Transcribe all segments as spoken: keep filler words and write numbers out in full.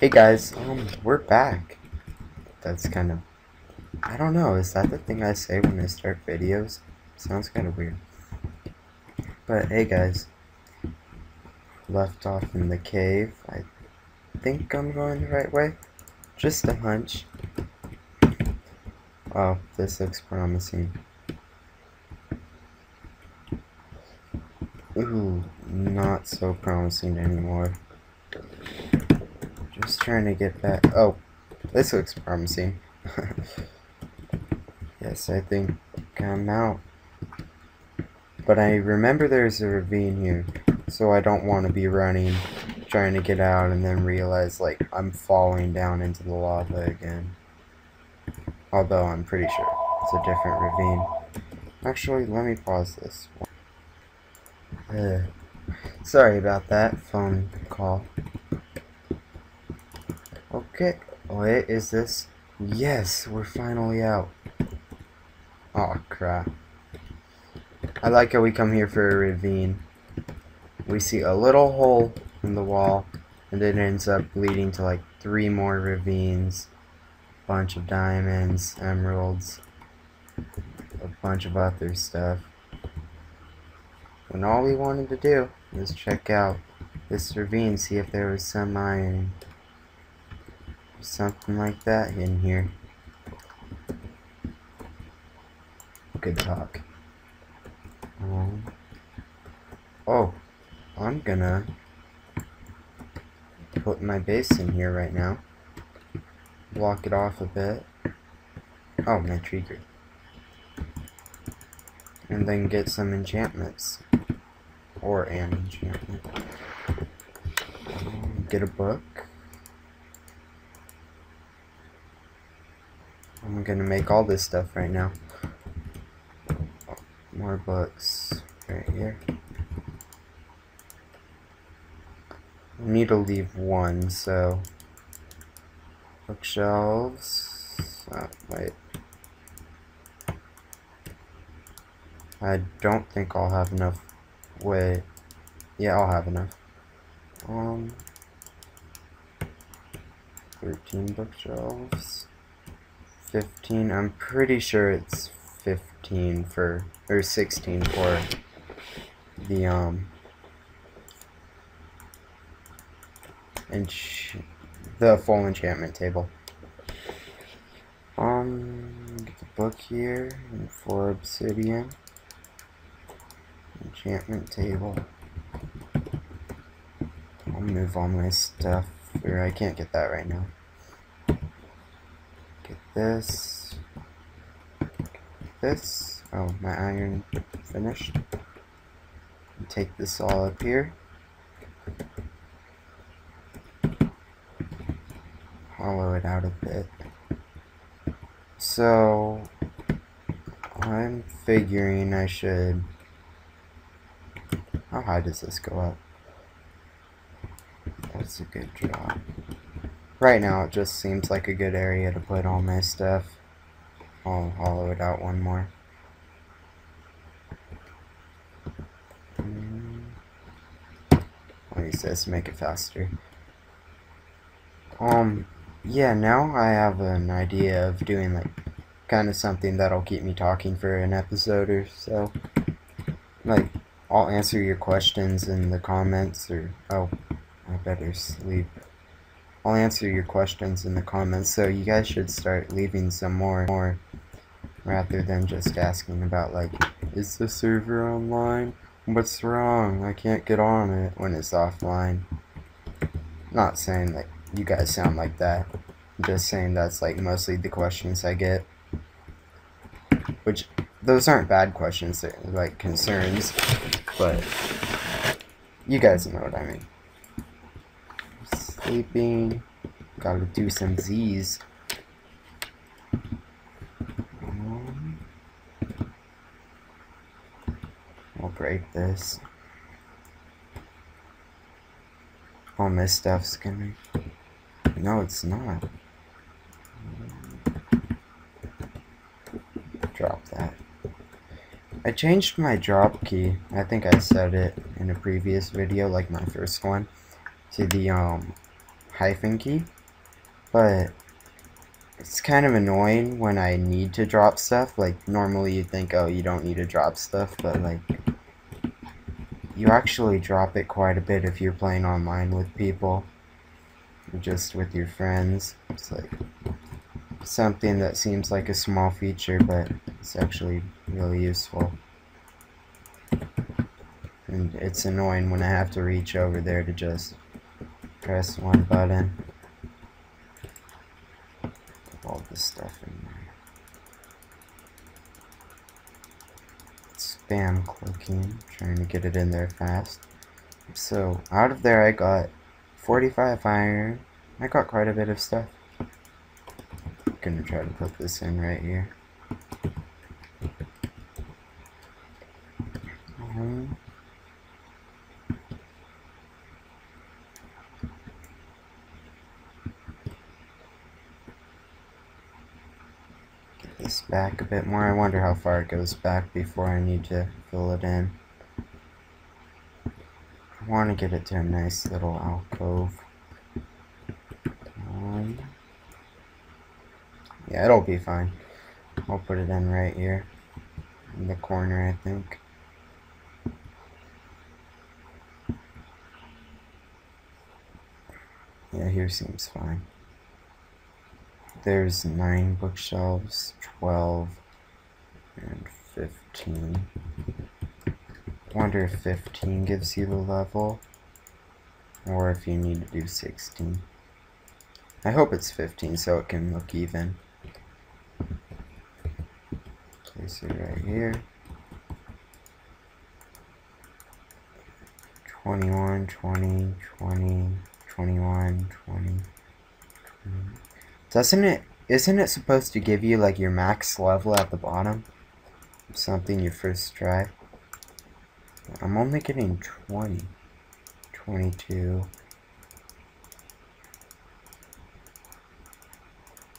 Hey guys, um, we're back. That's kind of, I don't know, is that the thing I say when I start videos? Sounds kind of weird. But hey guys, left off in the cave. I think I'm going the right way. Just a hunch. Oh, this looks promising. Ooh, not so promising anymore. Just trying to get back. Oh, this looks promising. Yes, I think I'm out. But I remember there's a ravine here, so I don't want to be running, trying to get out, and then realize, like, I'm falling down into the lava again. Although I'm pretty sure it's a different ravine. Actually, let me pause this. Uh, sorry about that phone call. Okay, wait, is this? Yes, we're finally out. Aw, oh, crap. I like how we come here for a ravine. We see a little hole in the wall, and it ends up leading to like three more ravines, a bunch of diamonds, emeralds, a bunch of other stuff. And all we wanted to do was check out this ravine, see if there was some iron. Something like that in here. Good talk. Um, oh, I'm gonna put my base in here right now. Block it off a bit. Oh, my tree grew. And then get some enchantments. Or an enchantment. Um, get a book. I'm gonna make all this stuff right now. More books right here. I need to leave one, so bookshelves. Oh, wait. I don't think I'll have enough. Wait. Yeah, I'll have enough. Um, thirteen bookshelves. fifteen, I'm pretty sure it's fifteen for, or sixteen for the, um, ench the full enchantment table. Um, get the book here, and for obsidian, enchantment table. I'll move all my stuff, or I can't get that right now. This, this, oh, my iron finished. Take this all up here. Hollow it out a bit. So, I'm figuring I should. How high does this go up? That's a good job. Right now, it just seems like a good area to put all my stuff. I'll hollow it out one more. I'll use this to make it faster. Um, yeah, now I have an idea of doing, like, kind of something that'll keep me talking for an episode or so. Like, I'll answer your questions in the comments, or, oh, I better sleep. I'll answer your questions in the comments, so you guys should start leaving some more, more rather than just asking about, like, is the server online? What's wrong? I can't get on it when it's offline. Not saying that you guys sound like that. I'm just saying that's, like, mostly the questions I get. Which, those aren't bad questions, they're, like, concerns, but you guys know what I mean. Sleeping. Gotta do some Z's. Um, I'll break this. All my stuff's gonna. No, it's not. Drop that. I changed my drop key. I think I said it in a previous video, like my first one, to the um. hyphen key, but it's kind of annoying when I need to drop stuff. Like, normally you think, oh, you don't need to drop stuff, but like, you actually drop it quite a bit if you're playing online with people, or just with your friends. It's like something that seems like a small feature, but it's actually really useful. And it's annoying when I have to reach over there to just press one button. Put all this stuff in there. Spam clicking, trying to get it in there fast. So out of there I got forty-five iron. I got quite a bit of stuff. I'm gonna try to put this in right here. Um, this back a bit more. I wonder how far it goes back before I need to fill it in. I want to get it to a nice little alcove. Um, yeah, it'll be fine. I'll put it in right here in the corner, I think. Yeah, here seems fine. There's nine bookshelves, twelve, and fifteen. Wonder if fifteen gives you the level, or if you need to do sixteen. I hope it's fifteen so it can look even. Place it right here. twenty-one, twenty, twenty, twenty-one, twenty, twenty. Doesn't it, isn't it supposed to give you like your max level at the bottom? Something you first try. I'm only getting twenty, twenty-two.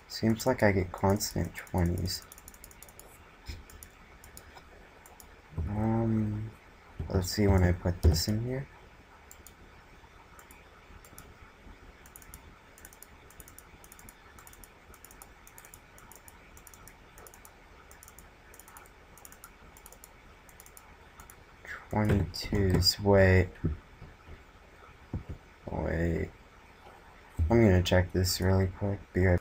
Seems like I get constant twenties. Um, let's see when I put this in here. twenty-twos, wait, wait, I'm gonna check this really quick, be right.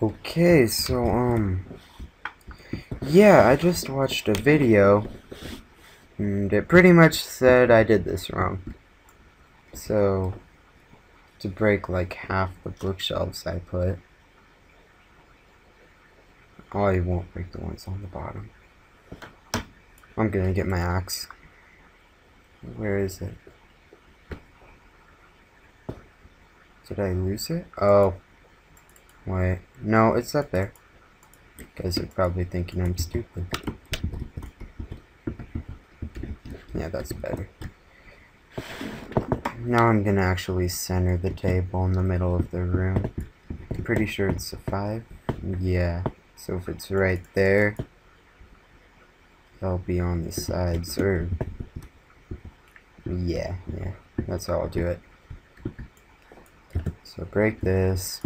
Okay, so, um, yeah, I just watched a video, and it pretty much said I did this wrong, so, to break like half the bookshelves I put, oh, you won't break the ones on the bottom, I'm gonna get my axe. Where is it? Did I lose it? Oh. Wait. No, it's up there. You guys are probably thinking I'm stupid. Yeah, that's better. Now I'm gonna actually center the table in the middle of the room. I'm pretty sure it's a five. Yeah. So if it's right there, I'll be on the sides or... Yeah, yeah, that's how I'll do it. So break this,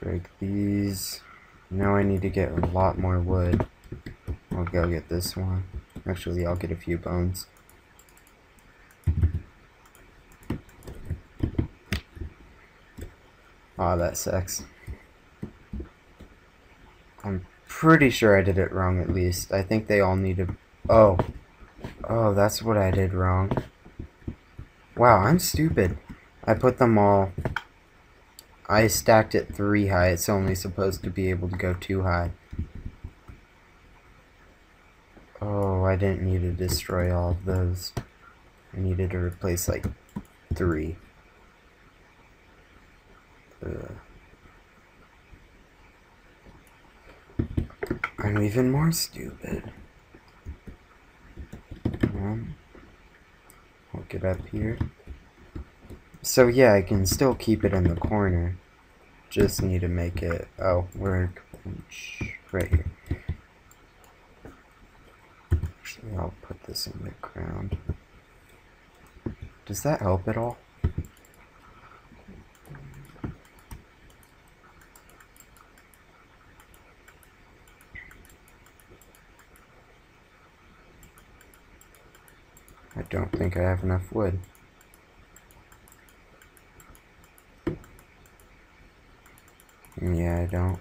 break these. Now I need to get a lot more wood. I'll go get this one. Actually, I'll get a few bones. Aw, that sucks. I'm pretty sure I did it wrong at least. I think they all need to... Oh. Oh, that's what I did wrong. Wow, I'm stupid. I put them all... I stacked it three high. It's only supposed to be able to go two high. Oh, I didn't need to destroy all of those. I needed to replace, like, three. Ugh. I'm even more stupid. Um, I'll get up here. So yeah, I can still keep it in the corner. Just need to make it. Oh, we're right here. Actually, I'll put this in the ground. Does that help at all? don't think I have enough wood. Yeah, I don't.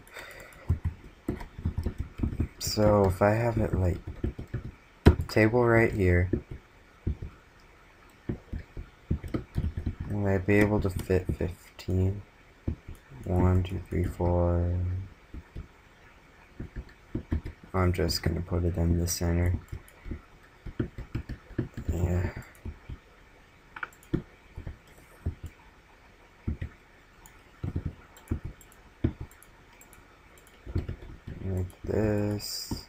So if I have it like table right here, will I be able to fit fifteen? One, two, three, four. I'm just gonna put it in the center. Yeah. Like this.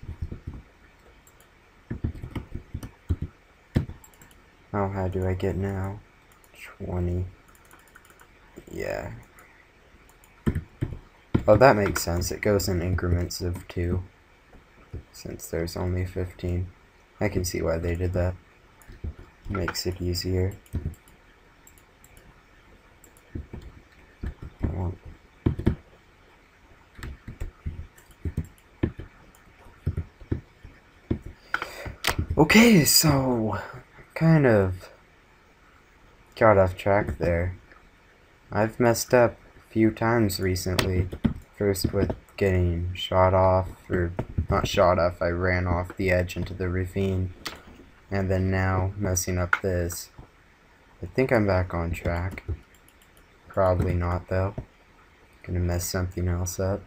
Oh, how do I get now? twenty. Yeah. Oh, that makes sense. It goes in increments of two. Since there's only fifteen. I can see why they did that. Makes it easier. I want... Okay, so kind of got off track there. I've messed up a few times recently. First with getting shot off, or not shot off, I ran off the edge into the ravine. And then now, messing up this. I think I'm back on track. Probably not, though. Gonna mess something else up.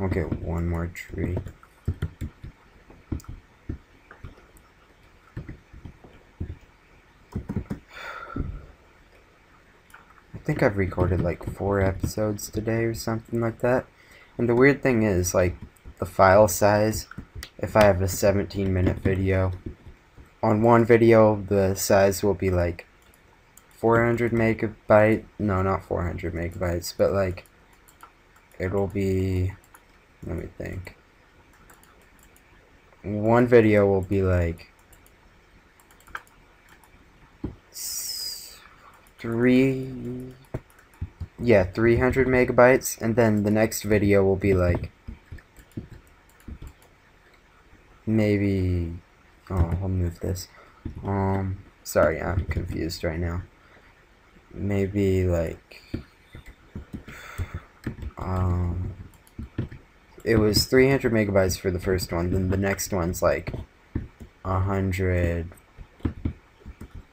I'll get one more tree. I think I've recorded like four episodes today or something like that. And the weird thing is, like, the file size, if I have a seventeen minute video, on one video the size will be like four hundred megabyte, no, not four hundred megabytes, but like it'll be, let me think, one video will be like three, yeah, three hundred megabytes, and then the next video will be like maybe, oh, I'll move this, um, sorry, I'm confused right now, maybe, like, um, it was three hundred megabytes for the first one, then the next one's, like, one hundred,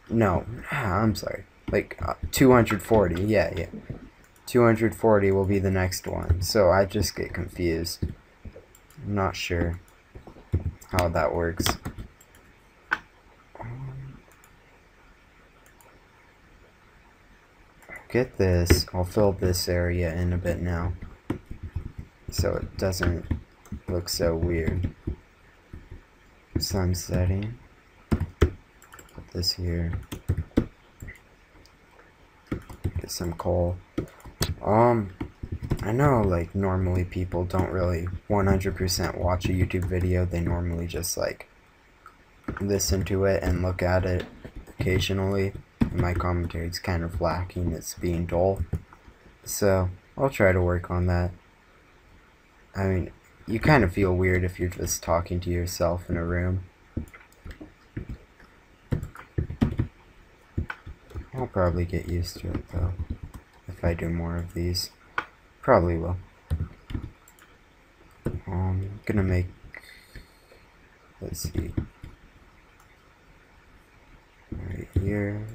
no, I'm sorry, like, uh, two hundred forty, yeah, yeah, two hundred forty will be the next one, so I just get confused, I'm not sure how that works. Um, get this. I'll fill this area in a bit now, so it doesn't look so weird. Sun setting. Put this here. Get some coal. Um. I know, like, normally people don't really one hundred percent watch a YouTube video. They normally just, like, listen to it and look at it occasionally. And my commentary's kind of lacking. It's being dull. So, I'll try to work on that. I mean, you kind of feel weird if you're just talking to yourself in a room. I'll probably get used to it, though, if I do more of these. Probably will. I'm um, gonna make, let's see, right here,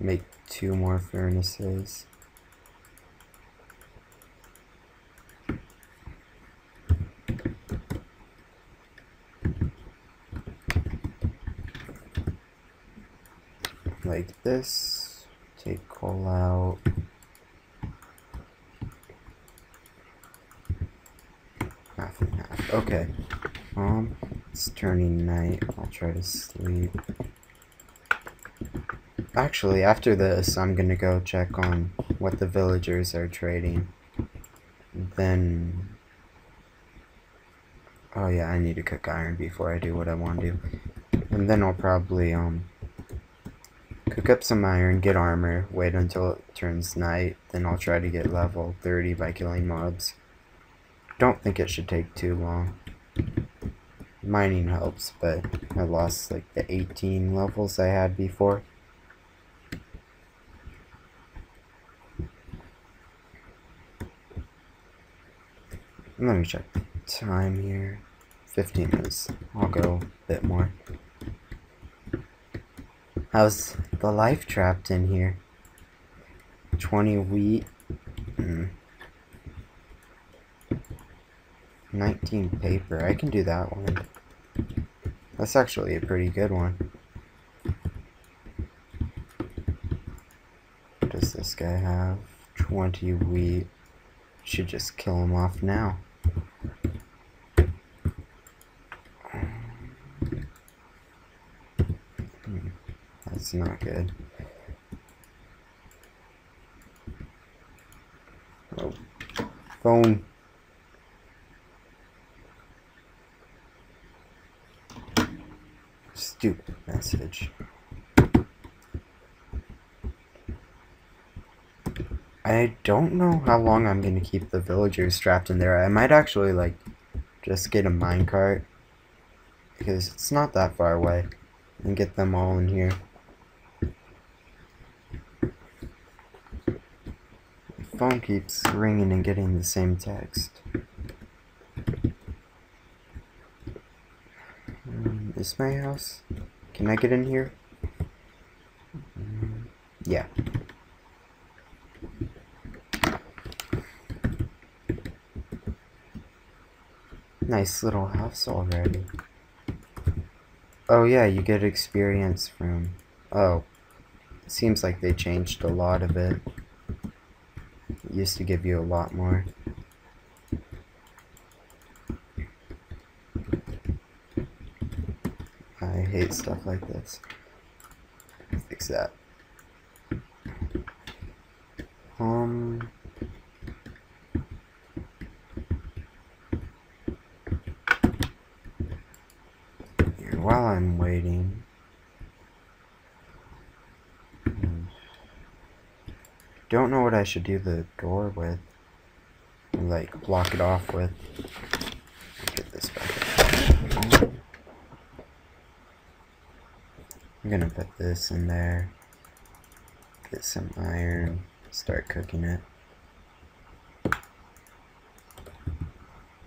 make two more furnaces. Like this. Take coal out. Half and half. Okay. Um, it's turning night. I'll try to sleep. Actually, after this, I'm gonna go check on what the villagers are trading. Then. Oh yeah, I need to cook iron before I do what I want to do. And then I'll probably, um. cook up some iron, get armor, wait until it turns night, then I'll try to get level thirty by killing mobs. don't think it should take too long. Mining helps, but I lost like the eighteen levels I had before. Let me check the time here. fifteen minutes. I'll go a bit more. How's the life trapped in here? twenty wheat. Mm. nineteen paper. I can do that one. That's actually a pretty good one. What does this guy have? twenty wheat. Should just kill him off now. Hmm. That's not good. Oh. Phone. Stupid message. I don't know how long I'm gonna keep the villagers trapped in there. I might actually like just get a minecart because it's not that far away and get them all in here. My phone keeps ringing and getting the same text. Um, is my house? Can I get in here? Um, yeah. Nice little house already. Oh yeah, you get experience from... Oh. It seems like they changed a lot of it. It used to give you a lot more. I hate stuff like this. Fix that. Um... While I'm waiting, don't know what I should do the door with, like block it off with. Get this back. I'm gonna put this in there. Get some iron. Start cooking it.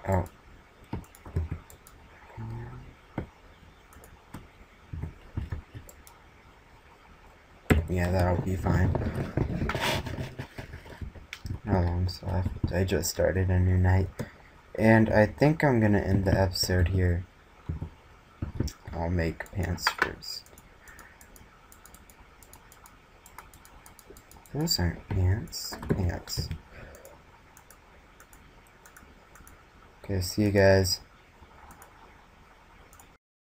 Oh. Yeah, that'll be fine. How long's left? I just started a new night. And I think I'm gonna end the episode here. I'll make pants first. Those aren't pants. Pants. Okay, see you guys.